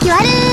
時ある。